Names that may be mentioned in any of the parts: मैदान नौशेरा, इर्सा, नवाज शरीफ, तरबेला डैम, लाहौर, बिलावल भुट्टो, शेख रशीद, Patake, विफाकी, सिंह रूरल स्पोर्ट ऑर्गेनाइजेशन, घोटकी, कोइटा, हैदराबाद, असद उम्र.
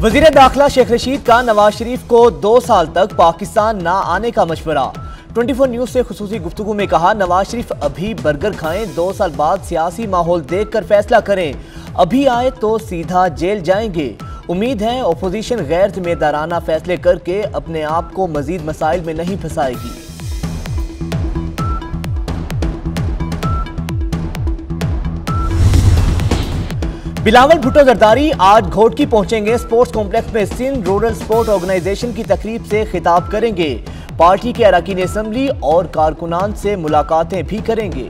वजीर दाखिला शेख रशीद का नवाज शरीफ को 2 साल तक पाकिस्तान ना आने का मशवरा। 24 न्यूज़ से खुसूसी गुफ्तगू में कहा, नवाज शरीफ अभी बर्गर खाएं, 2 साल बाद सियासी माहौल देखकर फैसला करें, अभी आए तो सीधा जेल जाएंगे। उम्मीद है ओपोजिशन गैर जिम्मेदाराना फैसले करके अपने आप को मजीद मसाइल में नहीं फंसाएगी। बिलावल भुट्टो जरदारी आज घोटकी पहुंचेंगे। स्पोर्ट्स कॉम्प्लेक्स में सिंह रूरल स्पोर्ट ऑर्गेनाइजेशन की तकरीब से खिताब करेंगे। पार्टी के अरकान असम्बली और कारकुनान से मुलाकातें भी करेंगे।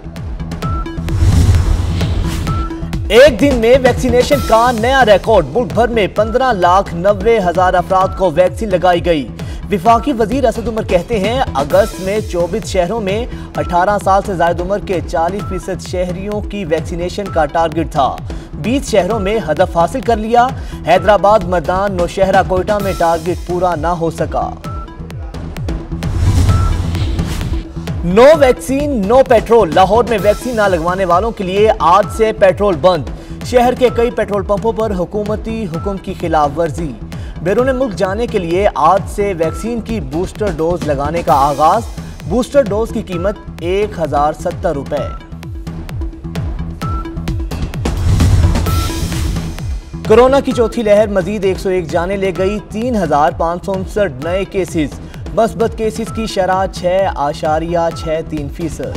एक दिन में वैक्सीनेशन का नया रिकॉर्ड, मुल्क भर में 15,90,000 अफराद को वैक्सीन लगाई गई। विफाकी वजीर असद उम्र कहते हैं, अगस्त में 24 शहरों में 18 साल से ज्यादा उम्र के 40% शहरियों की वैक्सीनेशन का टारगेट था। 20 शहरों में हदफ हासिल कर लिया। हैदराबाद, मैदान नौशेरा, कोइटा में टारगेट पूरा ना हो सका। No vaccine no petrol, लाहौर में वैक्सीन ना लगवाने वालों के लिए आज से पेट्रोल बंद। शहर के कई पेट्रोल पंपों पर हुकूमती हुक्म की खिलाफ वर्जी। बैरून मुल्क जाने के लिए आज से वैक्सीन की बूस्टर डोज लगाने का आगाज। बूस्टर डोज की कीमत 1070 रुपए। कोरोना की चौथी लहर मजीद 101 जाने ले गई। 3,559 नए केसेस, मस्बत केसेस की शरह 6.63%।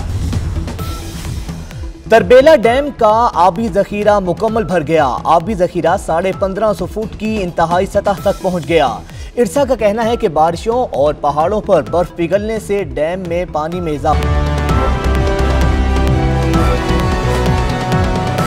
तरबेला डैम का आबी जखीरा मुकम्मल भर गया। आबी जखीरा 1550 फुट की इंतहाई सतह तक पहुंच गया। इर्सा का कहना है कि बारिशों और पहाड़ों पर बर्फ पिघलने से डैम में पानी में इजाफा।